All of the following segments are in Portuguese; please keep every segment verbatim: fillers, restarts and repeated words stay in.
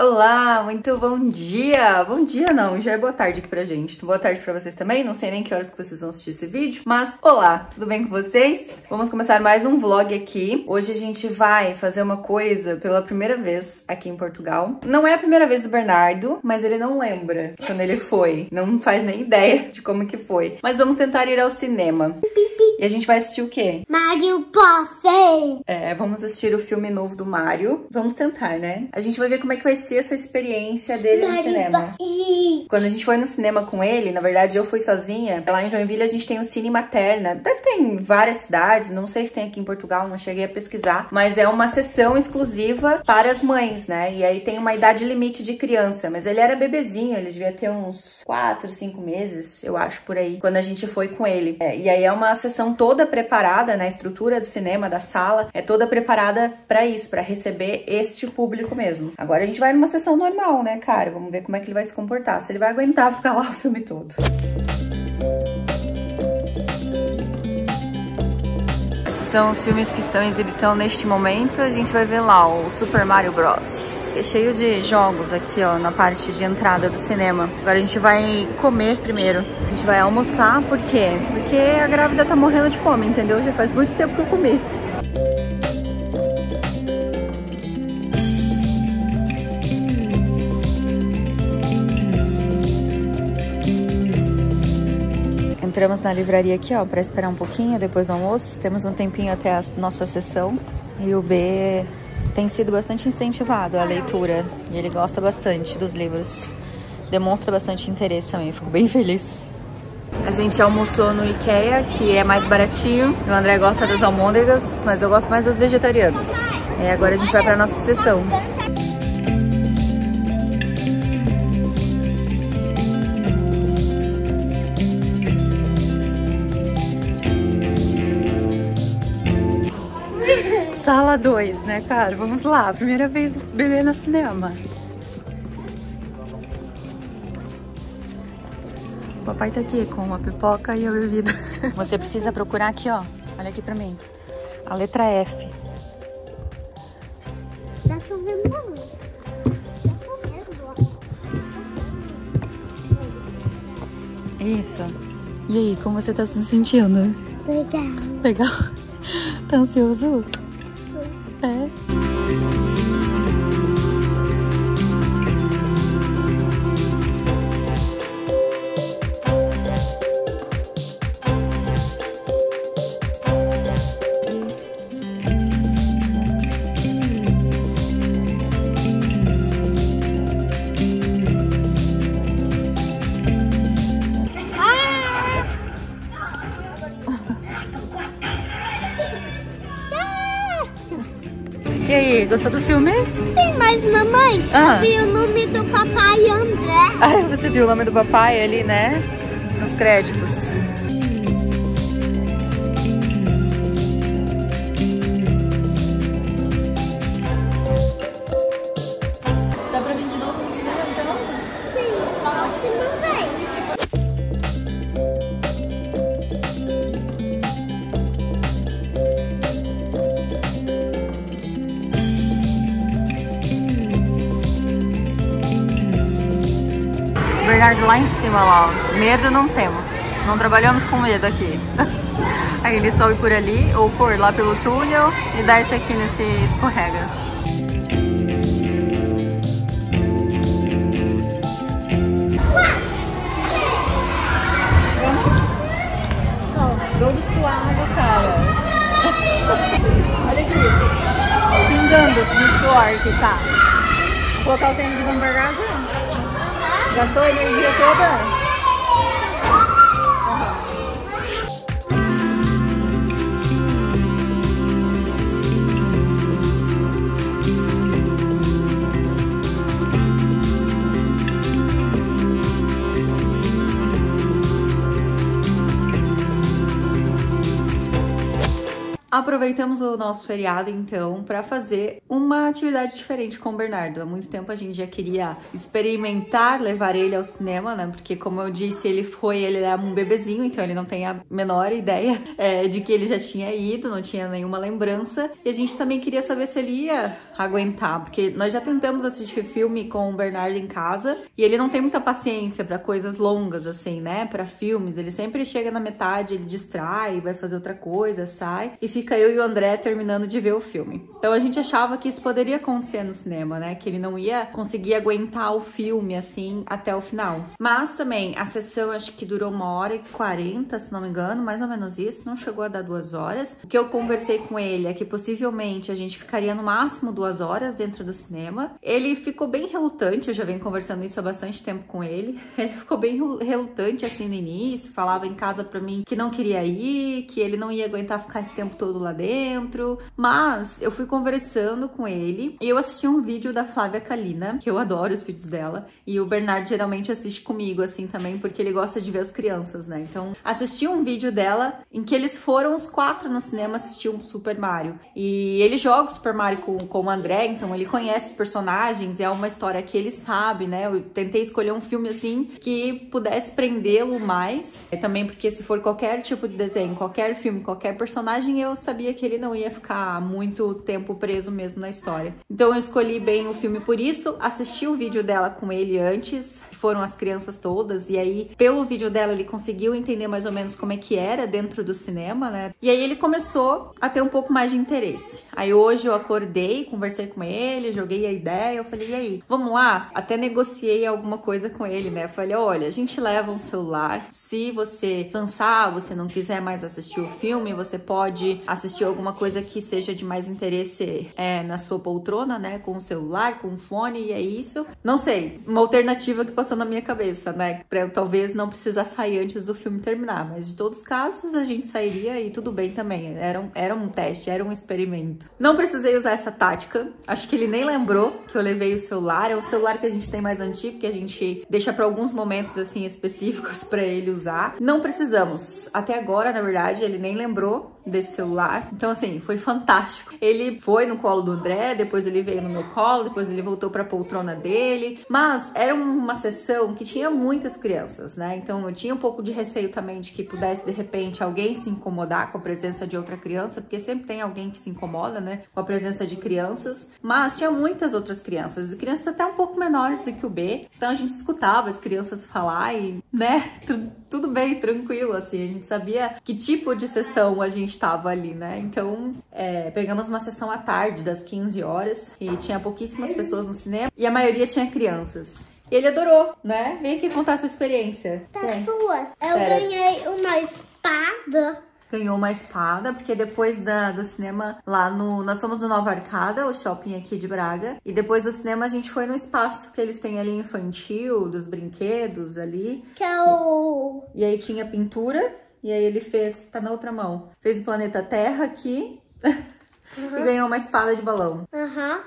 Olá, muito bom dia! Bom dia não, já é boa tarde aqui pra gente. Boa tarde pra vocês também, não sei nem que horas que vocês vão assistir esse vídeo, mas olá, tudo bem com vocês? Vamos começar mais um vlog aqui. Hoje a gente vai fazer uma coisa pela primeira vez aqui em Portugal. Não é a primeira vez do Bernardo, mas ele não lembra quando ele foi. Não faz nem ideia de como que foi. Mas vamos tentar ir ao cinema. E a gente vai assistir o quê? Mario Bros. É, vamos assistir o filme novo do Mario. Vamos tentar, né? A gente vai ver como é que vai ser essa experiência dele no cinema. Quando a gente foi no cinema com ele, na verdade eu fui sozinha, lá em Joinville a gente tem o Cine Materna, deve ter em várias cidades, não sei se tem aqui em Portugal, não cheguei a pesquisar, mas é uma sessão exclusiva para as mães, né? E aí tem uma idade limite de criança, mas ele era bebezinho, ele devia ter uns quatro, cinco meses, eu acho, por aí, quando a gente foi com ele. É, e aí é uma sessão toda preparada, né? A estrutura do cinema, da sala, é toda preparada pra isso, pra receber este público mesmo. Agora a gente vai no uma sessão normal, né, cara? Vamos ver como é que ele vai se comportar, se ele vai aguentar ficar lá o filme todo. Esses são os filmes que estão em exibição neste momento. A gente vai ver lá o Super Mario Bros. É cheio de jogos aqui, ó, na parte de entrada do cinema. Agora a gente vai comer primeiro. A gente vai almoçar, por quê? Porque a grávida tá morrendo de fome, entendeu? Já faz muito tempo que eu comi. Entramos na livraria aqui, ó, pra esperar um pouquinho depois do almoço. Temos um tempinho até a nossa sessão. E o B tem sido bastante incentivado à leitura. E ele gosta bastante dos livros. Demonstra bastante interesse também. Fico bem feliz. A gente almoçou no IKEA, que é mais baratinho. O André gosta das almôndegas, mas eu gosto mais das vegetarianas. E agora a gente vai pra nossa sessão. Sala dois, né, cara? Vamos lá, primeira vez do bebê no cinema. O papai tá aqui com uma pipoca e a bebida. Você precisa procurar aqui, ó. Olha aqui pra mim. A letra F. Tá chovendo. Isso. E aí, como você tá se sentindo? Legal. Legal? Tá ansioso? É. E aí, gostou do filme? Sim, mas mamãe, ah. eu vi o nome do papai André. Ah, você viu o nome do papai ali, né? Nos créditos. Dá pra vir de novo no cinema, então? Sim, próxima vez. Bernardo lá em cima, lá, ó. Medo não temos. Não trabalhamos com medo aqui. Aí ele sobe por ali, ou por lá pelo túnel, e dá esse aqui nesse escorrega. Todo suado, cara. Olha aqui. Pingando no suor que tá. Vou colocar o tênis de Bernardo. Gastou a energia toda? Uhum. Aproveitamos o nosso feriado, então, para fazer uma atividade diferente com o Bernardo. Há muito tempo a gente já queria experimentar levar ele ao cinema, né? Porque, como eu disse, ele foi, ele era um bebezinho, então ele não tem a menor ideia é, de que ele já tinha ido, não tinha nenhuma lembrança. E a gente também queria saber se ele ia aguentar, porque nós já tentamos assistir filme com o Bernardo em casa e ele não tem muita paciência para coisas longas, assim, né? Para filmes, ele sempre chega na metade, ele distrai, vai fazer outra coisa, sai e fica eu e o André terminando de ver o filme. Então a gente achava que isso poderia acontecer no cinema, né? Que ele não ia conseguir aguentar o filme, assim, até o final. Mas também, a sessão acho que durou uma hora e quarenta, se não me engano, mais ou menos isso, não chegou a dar duas horas. O que eu conversei com ele é que possivelmente a gente ficaria no máximo duas horas dentro do cinema. Ele ficou bem relutante, eu já venho conversando isso há bastante tempo com ele. Ele ficou bem relutante, assim, no início, falava em casa pra mim que não queria ir, que ele não ia aguentar ficar esse tempo todo lá dentro, mas eu fui conversando com ele e eu assisti um vídeo da Flávia Kalina, que eu adoro os vídeos dela, e o Bernardo geralmente assiste comigo, assim, também, porque ele gosta de ver as crianças, né? Então, assisti um vídeo dela em que eles foram os quatro no cinema assistir um Super Mario, e ele joga o Super Mario com, com o André, então ele conhece os personagens, é uma história que ele sabe, né? Eu tentei escolher um filme, assim, que pudesse prendê-lo mais, é também porque se for qualquer tipo de desenho, qualquer filme, qualquer personagem, eu sabia que ele não ia ficar muito tempo preso mesmo na história. Então eu escolhi bem o filme por isso, assisti o vídeo dela com ele antes, foram as crianças todas, e aí pelo vídeo dela ele conseguiu entender mais ou menos como é que era dentro do cinema, né? E aí ele começou a ter um pouco mais de interesse. Aí hoje eu acordei, conversei com ele, joguei a ideia, eu falei, e aí? Vamos lá? Até negociei alguma coisa com ele, né? Eu falei, olha, a gente leva um celular, se você cansar, você não quiser mais assistir o filme, você pode assistir alguma coisa que seja de mais interesse é, na sua poltrona, né? Com o celular, com o fone, e é isso. Não sei, uma alternativa que passou na minha cabeça, né? Pra eu talvez não precisar sair antes do filme terminar, mas de todos os casos a gente sairia e tudo bem também. Era um, era um teste, era um experimento. Não precisei usar essa tática, acho que ele nem lembrou que eu levei o celular. É o celular que a gente tem mais antigo, que a gente deixa pra alguns momentos, assim, específicos pra ele usar. Não precisamos. Até agora, na verdade, ele nem lembrou desse celular. Então, assim, foi fantástico. Ele foi no colo do André, depois ele veio no meu colo, depois ele voltou pra poltrona dele. Mas era uma sessão que tinha muitas crianças, né? Então eu tinha um pouco de receio também de que pudesse, de repente, alguém se incomodar com a presença de outra criança, porque sempre tem alguém que se incomoda, né? Com a presença de crianças. Mas tinha muitas outras crianças, e crianças até um pouco menores do que o B. Então a gente escutava as crianças falar e, né? Tudo bem, tranquilo, assim. A gente sabia que tipo de sessão a gente tava ali, né? Então, é, pegamos uma sessão à tarde, das quinze horas, e tinha pouquíssimas pessoas no cinema, e a maioria tinha crianças. Ele adorou, né? Vem aqui contar a sua experiência. Das é. suas. Eu Pera. ganhei uma espada. Ganhou uma espada, porque depois da, do cinema, lá no... Nós fomos no Nova Arcada, o shopping aqui de Braga. E depois do cinema, a gente foi no espaço que eles têm ali infantil, dos brinquedos ali. Que é o... E, e aí tinha pintura. E aí ele fez... Tá na outra mão. Fez o planeta Terra aqui. Uhum. E ganhou uma espada de balão. Aham. Uhum.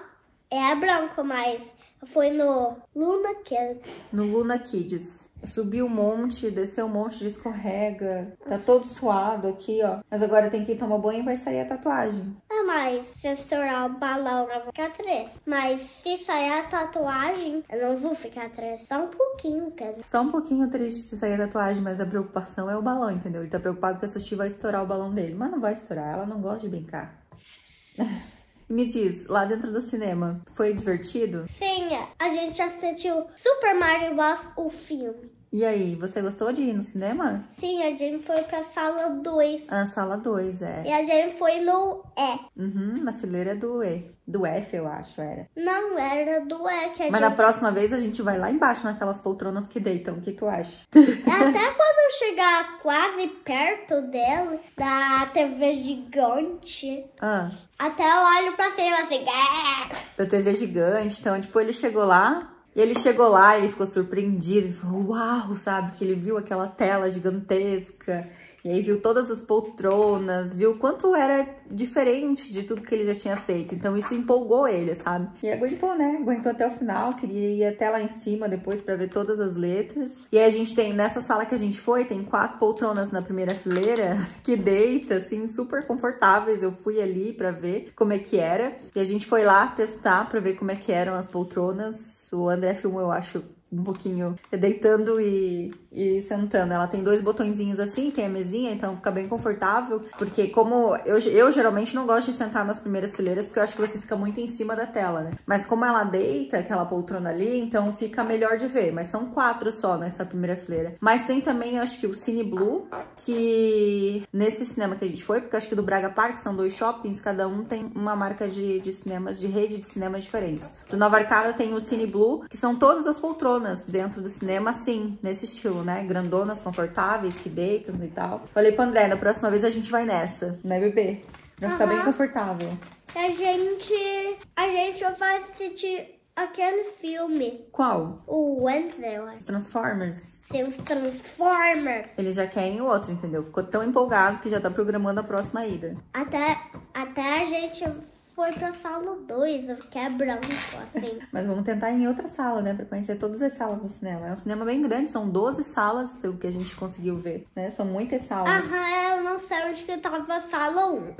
É branco, mas foi no Luna Kids. No Luna Kids. Subiu um monte, desceu um monte de escorrega. Tá todo suado aqui, ó. Mas agora tem que tomar banho e vai sair a tatuagem. É, mas se estourar o balão, eu vou ficar triste. Mas se sair a tatuagem, eu não vou ficar triste. Só um pouquinho, quer dizer. Só um pouquinho triste se sair a tatuagem, mas a preocupação é o balão, entendeu? Ele tá preocupado que a Sushi vai estourar o balão dele. Mas não vai estourar, ela não gosta de brincar. Me diz, lá dentro do cinema, foi divertido? Sim, a gente assistiu Super Mario Bros, o filme. E aí, você gostou de ir no cinema? Sim, a gente foi pra sala dois. Ah, sala dois, é. E a gente foi no E. Uhum, na fileira do E. Do F, eu acho, era. Não, era do E. Que a Mas gente... na próxima vez a gente vai lá embaixo, naquelas poltronas que deitam. O que tu acha? Até quando chegar quase perto dela, da T V gigante... Ah... Até eu olho pra cima assim. Da T V gigante. Então, tipo, ele chegou lá. E ele chegou lá e ele ficou surpreendido. Ele falou, uau, sabe? Que ele viu aquela tela gigantesca. E aí viu todas as poltronas. Viu quanto era diferente de tudo que ele já tinha feito. Então isso empolgou ele, sabe? E aguentou, né? Aguentou até o final. Queria ir até lá em cima depois pra ver todas as letras. E aí a gente tem, nessa sala que a gente foi, tem quatro poltronas na primeira fileira que deita, assim, super confortáveis. Eu fui ali pra ver como é que era. E a gente foi lá testar pra ver como é que eram as poltronas. O André filmou, eu acho, um pouquinho deitando e, e sentando. Ela tem dois botõezinhos assim, tem a mesinha, então fica bem confortável, porque como eu, eu geralmente não gosto de sentar nas primeiras fileiras, porque eu acho que você fica muito em cima da tela, né? Mas como ela deita, aquela poltrona ali, então fica melhor de ver, mas são quatro só nessa primeira fileira. Mas tem também, eu acho que o Cine Blue, que nesse cinema que a gente foi, porque eu acho que do Braga Park são dois shoppings, cada um tem uma marca de, de cinemas, de rede de cinemas diferentes. Do Nova Arcada tem o Cine Blue, que são todas as poltronas dentro do cinema, assim, nesse estilo, né? Grandonas, confortáveis, que deitam e tal. Falei pro André, na próxima vez a gente vai nessa, né, bebê? Vai uhum. ficar bem confortável. A gente... A gente vai assistir aquele filme. Qual? O Wednesday, eu acho. Transformers. Tem os Transformers. Ele já quer ir o outro, entendeu? Ficou tão empolgado que já tá programando a próxima ida. Até, até a gente... Foi pra sala dois, que é branco, assim. Mas vamos tentar ir em outra sala, né? Pra conhecer todas as salas do cinema. É um cinema bem grande, são doze salas, pelo que a gente conseguiu ver, né? São muitas salas. Aham, eu não sei onde que tava a sala um.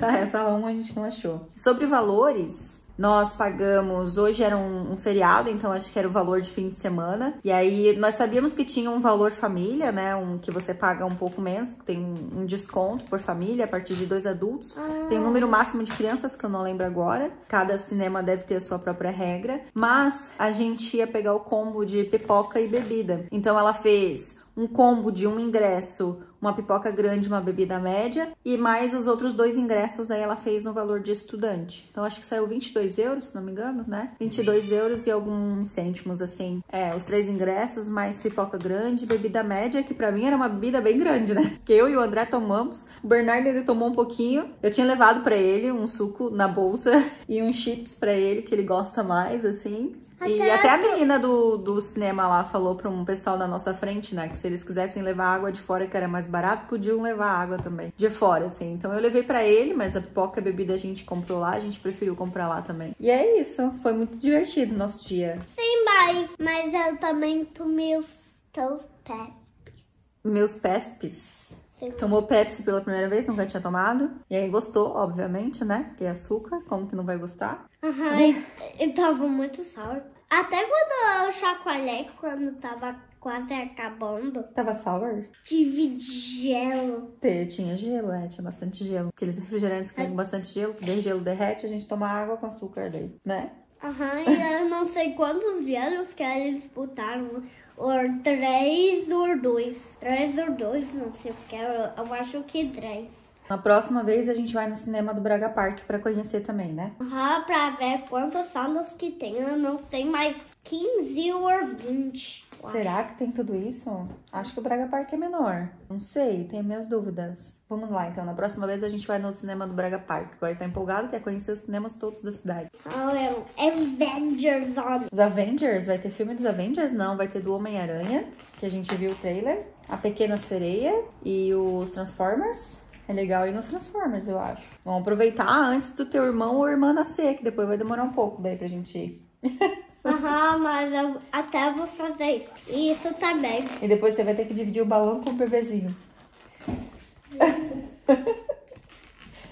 Tá, a sala um a gente não achou. Sobre valores... Nós pagamos, hoje era um, um feriado, então acho que era o valor de fim de semana. E aí, nós sabíamos que tinha um valor família, né? Um que você paga um pouco menos, que tem um desconto por família, a partir de dois adultos. Ah. Tem um número máximo de crianças, que eu não lembro agora. Cada cinema deve ter a sua própria regra. Mas a gente ia pegar o combo de pipoca e bebida. Então ela fez um combo de um ingresso... Uma pipoca grande, uma bebida média. E mais os outros dois ingressos, daí ela fez no valor de estudante. Então, acho que saiu vinte e dois euros, se não me engano, né? vinte e dois euros e alguns cêntimos, assim. É, os três ingressos, mais pipoca grande, bebida média, que pra mim era uma bebida bem grande, né? Que eu e o André tomamos. O Bernardo, ele tomou um pouquinho. Eu tinha levado pra ele um suco na bolsa e um chips pra ele, que ele gosta mais, assim. Até e até a menina do, do cinema lá falou pra um pessoal na nossa frente, né? Que se eles quisessem levar água de fora, que era mais barato, podiam levar água também de fora, assim. Então eu levei pra ele, mas a pipoca e a bebida a gente comprou lá, a gente preferiu comprar lá também. E é isso, foi muito divertido o nosso dia. Sim, mas, mas eu também tomei os teus Pepsi. Meus Pepsis? Sim. Tomou Pepsi pela primeira vez, nunca tinha tomado. E aí gostou, obviamente, né? Porque é açúcar, como que não vai gostar? Aham, uhum, eu tava muito sour. Até quando eu chacoalhei, quando tava quase acabando. Tava sour? Tive gelo. Tinha gelo, é, tinha bastante gelo. Aqueles refrigerantes que tem bastante gelo, que gelo derrete, a gente toma água com açúcar daí, né? Aham, e eu não sei quantos gelos que eles disputaram. Ou três ou dois. Três ou dois, não sei o que. Eu, eu acho que três. Na próxima vez a gente vai no cinema do Braga Park pra conhecer também, né? Aham, pra ver quantas salas que tem. Eu não sei, mais quinze ou vinte. Será que tem tudo isso? Acho que o Braga Park é menor. Não sei, tenho minhas dúvidas. Vamos lá, então. Na próxima vez a gente vai no cinema do Braga Park. Agora ele tá empolgado, quer conhecer os cinemas todos da cidade. Oh, é Avengers. Os Avengers? Vai ter filme dos Avengers? Não, vai ter do Homem-Aranha, que a gente viu o trailer. A Pequena Sereia e os Transformers. É legal ir nos Transformers, eu acho. Vamos aproveitar antes do teu irmão ou irmã nascer, que depois vai demorar um pouco daí pra gente ir. Aham, mas eu até vou fazer isso. Isso também. E depois você vai ter que dividir o balão com o bebezinho.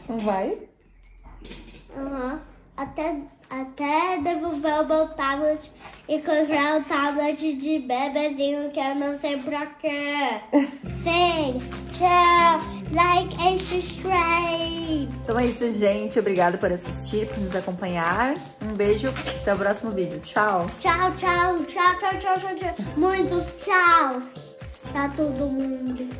Não vai? Aham. Até, até devolver o meu tablet e comprar o tablet de bebezinho que eu não sei pra quê. Sim, tchau. Like and subscribe. Então é isso, gente. Obrigada por assistir, por nos acompanhar. Um beijo. Até o próximo vídeo. Tchau. Tchau, tchau, tchau, tchau, tchau, tchau, tchau. Muitos tchau pra todo mundo.